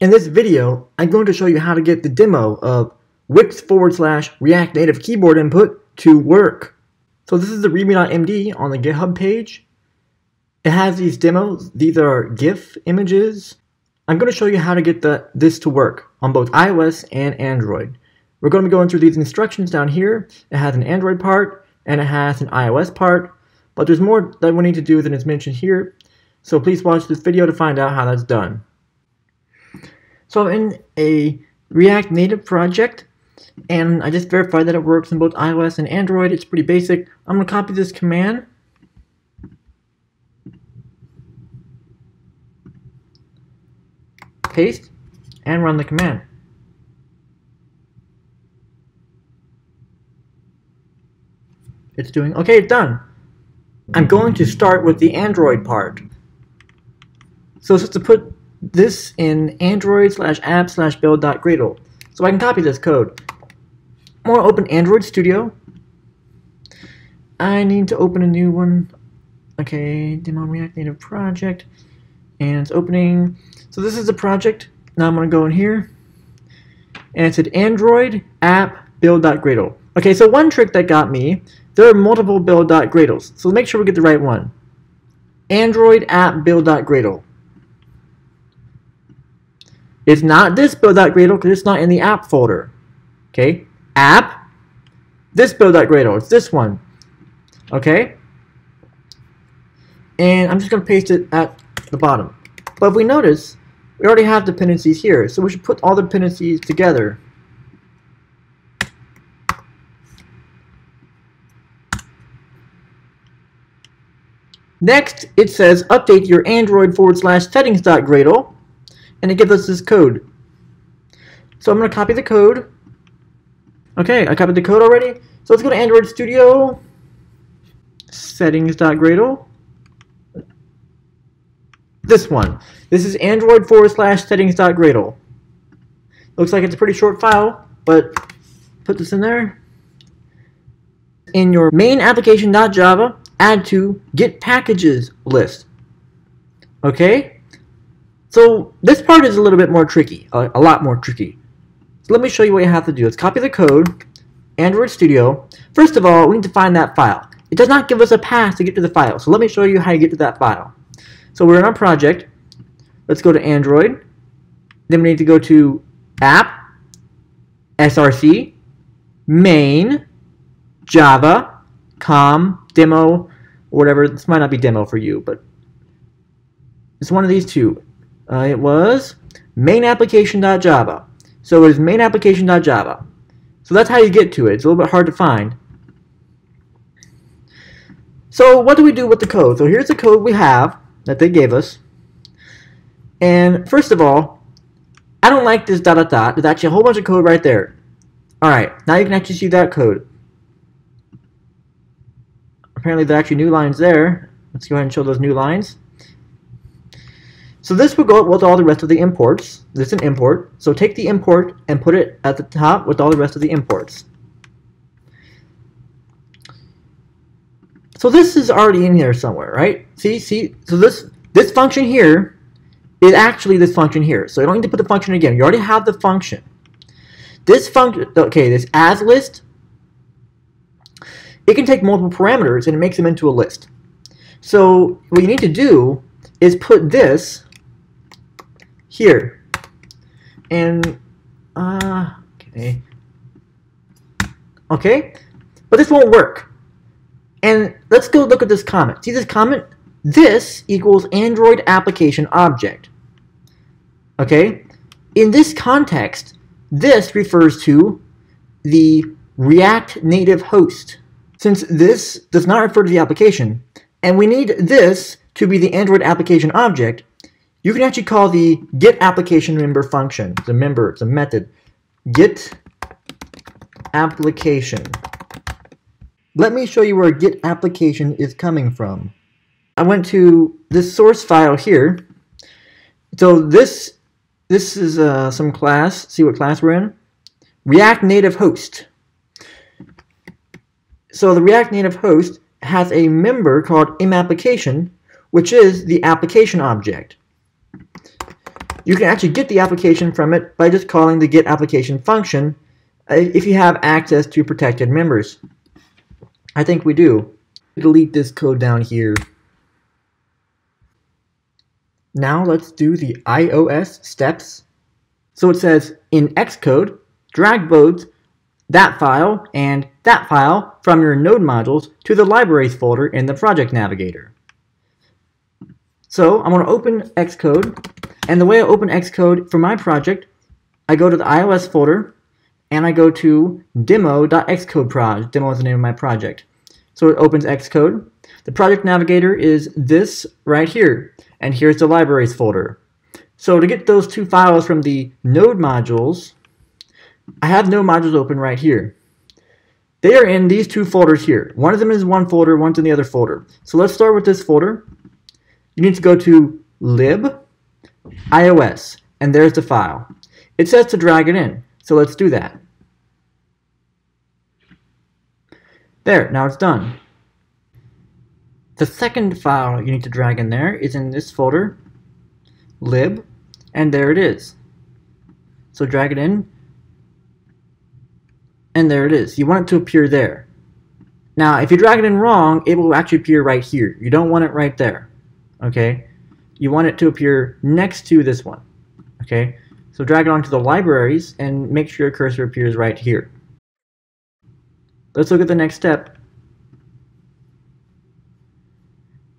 In this video, I'm going to show you how to get the demo of Wix/react-native-keyboard-input to work. So this is the README.MD on the GitHub page. It has these demos. These are GIF images. I'm going to show you how to get this to work on both iOS and Android. We're going to be going through these instructions down here. It has an Android part and it has an iOS part, but there's more that we need to do than is mentioned here. So please watch this video to find out how that's done. So I'm in a React Native project, and I just verified that it works in both iOS and Android. It's pretty basic. I'm going to copy this command. Paste, and run the command. It's doing, okay, it's done. I'm going to start with the Android part. So it's just to put this in android/app/build.gradle. So I can copy this code. I'm going to open Android Studio. I need to open a new one. Okay, demo React Native project. And it's opening. So this is the project. Now I'm going to go in here. And it said Android app build.gradle. Okay, so one trick that got me, there are multiple build.gradles. So make sure we get the right one. Android app build.gradle. It's not this build.gradle because it's not in the app folder. Okay, app, this build.gradle, it's this one. Okay, and I'm just going to paste it at the bottom. But if we notice, we already have dependencies here, so we should put all the dependencies together. Next, it says update your Android /settings.gradle. And it gives us this code. So I'm going to copy the code. Okay, I copied the code already. So let's go to Android Studio, settings.gradle. This one. This is Android /settings.gradle. Looks like it's a pretty short file, but put this in there. In your MainApplication.java, add to Git packages list. Okay. So this part is a little bit more tricky, a lot more tricky. So let me show you what you have to do. Let's copy the code, Android Studio. First of all, we need to find that file. It does not give us a path to get to the file, so let me show you how you get to that file. So we're in our project. Let's go to Android. Then we need to go to App, SRC, Main, Java, Com, Demo, whatever. This might not be Demo for you, but it's one of these two. It was MainApplication.java. So it is MainApplication.java. So that's how you get to it. It's a little bit hard to find. So what do we do with the code? So here's the code we have that they gave us. And first of all, I don't like this ... There's actually a whole bunch of code right there. Alright, now you can actually see that code. Apparently there are actually new lines there. Let's go ahead and show those new lines. So this will go with all the rest of the imports. This is an import. So take the import and put it at the top with all the rest of the imports. So this is already in here somewhere, right? See? So this function here is actually this function here. So you don't need to put the function again. You already have the function. This function, okay, this as list, it can take multiple parameters and it makes them into a list. So what you need to do is put this here, and okay, but this won't work. And let's go look at this comment. See this comment? This equals Android application object. Okay, in this context, this refers to the React Native host. Since this does not refer to the application, and we need this to be the Android application object, you can actually call the get application member function. It's a member, it's a method. Get application. Let me show you where get application is coming from. I went to this source file here. So this is some class. See what class we're in? React Native host. So the React Native host has a member called mApplication, which is the application object. you can actually get the application from it by just calling the getApplication function if you have access to protected members. I think we do. Delete this code down here. Now let's do the iOS steps. So it says in Xcode, drag both that file and that file from your node modules to the libraries folder in the project navigator. So I'm going to open Xcode, and the way I open Xcode for my project, I go to the iOS folder and I go to demo.xcodeproj. Demo is the name of my project. So it opens Xcode. The project navigator is this right here, and here's the libraries folder. So to get those two files from the node modules, I have node modules open right here. They are in these two folders here. One of them is one folder, one's in the other folder. So let's start with this folder. You need to go to lib iOS, and there's the file. It says to drag it in, so let's do that. There, now it's done. The second file you need to drag in there is in this folder, lib, and there it is. So drag it in, and there it is. You want it to appear there. Now, if you drag it in wrong, it will actually appear right here. You don't want it right there. Okay, you want it to appear next to this one. Okay, so drag it onto the libraries and make sure your cursor appears right here. Let's look at the next step.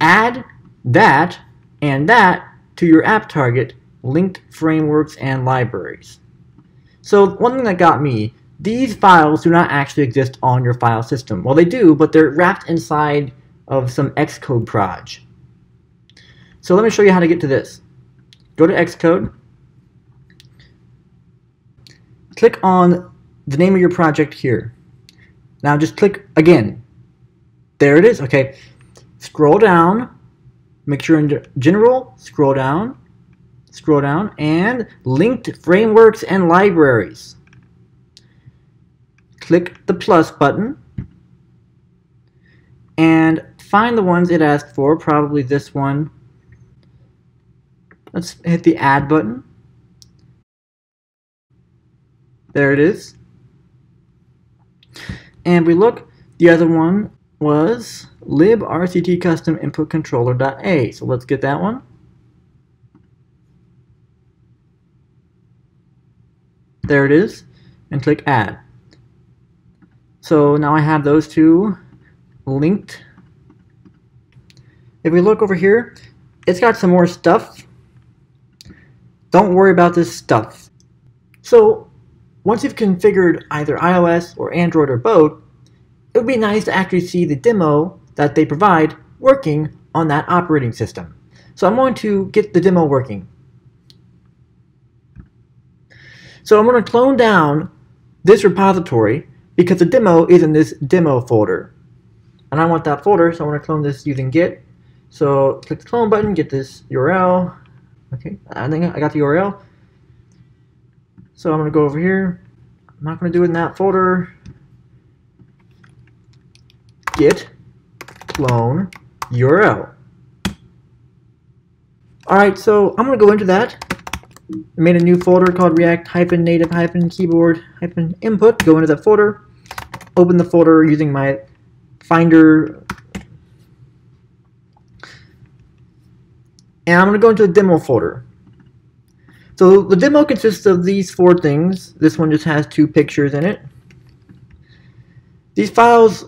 Add that and that to your app target, linked frameworks and libraries. So one thing that got me, these files do not actually exist on your file system. Well, they do, but they're wrapped inside of some xcodeproj. So let me show you how to get to this. Go to Xcode, click on the name of your project here. Now just click again. There it is, okay. Scroll down, make sure in general, scroll down, and linked frameworks and libraries. Click the plus button, and find the ones it asked for, probably this one. Let's hit the add button. There it is. And we look, the other one was librct custom input controller.a. So let's get that one. There it is. And click add. So now I have those two linked. If we look over here, it's got some more stuff. Don't worry about this stuff. So once you've configured either iOS or Android or both, it would be nice to actually see the demo that they provide working on that operating system. So I'm going to get the demo working. So I'm going to clone down this repository because the demo is in this demo folder. And I want that folder, so I'm going to clone this using Git. So click the clone button, get this URL. Okay, I think I got the URL. So I'm going to go over here. I'm not going to do it in that folder. Git clone URL. Alright, so I'm going to go into that. I made a new folder called react-native-keyboard-input. Go into that folder. Open the folder using my Finder. And I'm going to go into the demo folder. So the demo consists of these four things. This one just has two pictures in it. These files,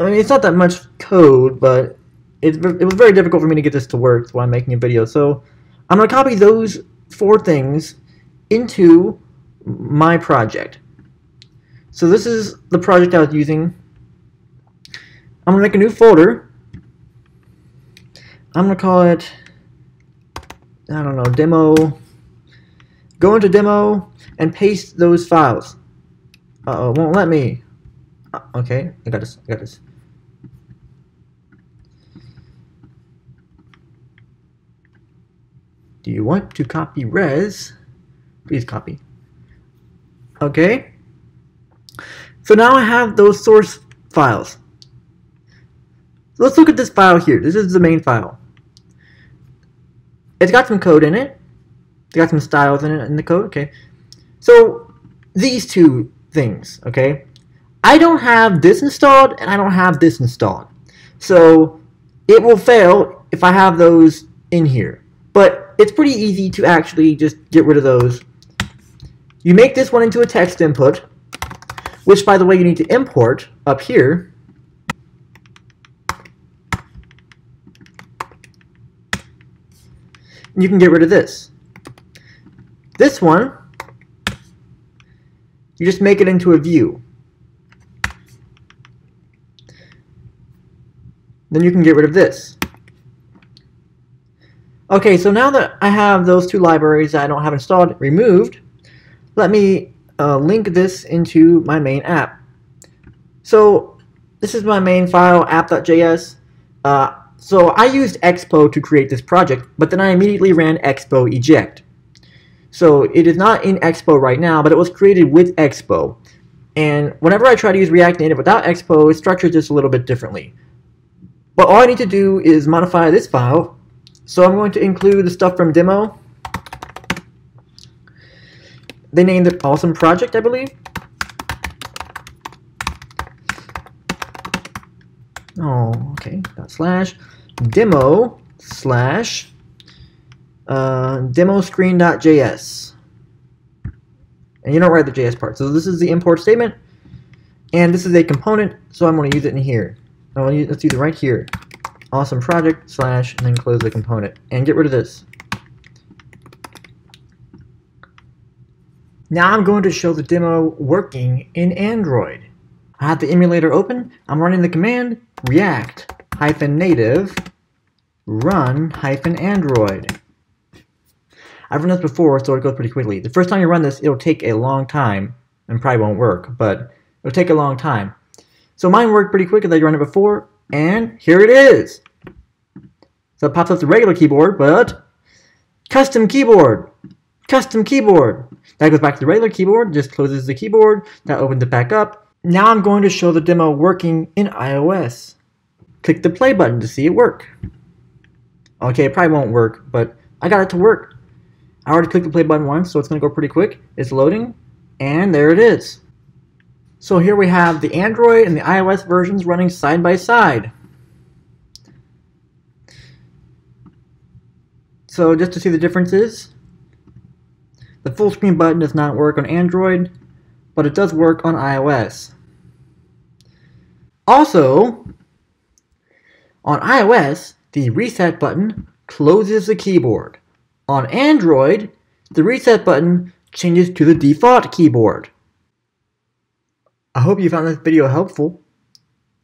I mean, it's not that much code, but it was very difficult for me to get this to work while I'm making a video. So I'm going to copy those four things into my project. So this is the project I was using. I'm going to make a new folder. I'm going to call it, I don't know, demo. Go into demo and paste those files. Uh-oh, won't let me. Okay, I got this, I got this. Do you want to copy res? Please copy. Okay. So now I have those source files. So let's look at this file here. This is the main file. It's got some code in it. They got some styles in the code, okay. So these two things, okay. I don't have this installed and I don't have this installed. So it will fail if I have those in here. But it's pretty easy to actually just get rid of those. You make this one into a text input, which, by the way, you need to import up here. And you can get rid of this. This one, you just make it into a view. Then you can get rid of this. Okay, so now that I have those two libraries that I don't have installed removed, let me link this into my main app. So this is my main file, app.js. So I used Expo to create this project, but then I immediately ran Expo eject. So it is not in Expo right now, but it was created with Expo. And whenever I try to use React Native without Expo, it structures this a little bit differently. But all I need to do is modify this file. So I'm going to include the stuff from demo. They named it Awesome Project, I believe. Oh, okay. Slash demo slash demoscreen.js. And you don't write the JS part. So this is the import statement. And this is a component, so I'm going to use it in here. Let's use it right here. Awesome project slash and then close the component and get rid of this. Now I'm going to show the demo working in Android. I have the emulator open. I'm running the command react-native run-android. I've run this before, so it goes pretty quickly. The first time you run this, it'll take a long time and probably won't work, but it'll take a long time. So mine worked pretty quick as I ran it before, and here it is. So it pops up the regular keyboard, but custom keyboard, custom keyboard. That goes back to the regular keyboard, just closes the keyboard, that opens it back up. Now I'm going to show the demo working in iOS. Click the play button to see it work. Okay, it probably won't work, but I got it to work. I already clicked the play button once, so it's gonna go pretty quick. It's loading, and there it is. So here we have the Android and the iOS versions running side by side. So just to see the differences, the full screen button does not work on Android, but it does work on iOS. Also, on iOS, the reset button closes the keyboard. On Android, the reset button changes to the default keyboard. I hope you found this video helpful.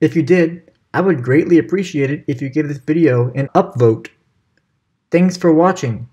If you did, I would greatly appreciate it if you give this video an upvote. Thanks for watching.